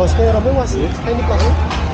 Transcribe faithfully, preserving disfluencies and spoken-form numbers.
Bosnya ramai masih, ini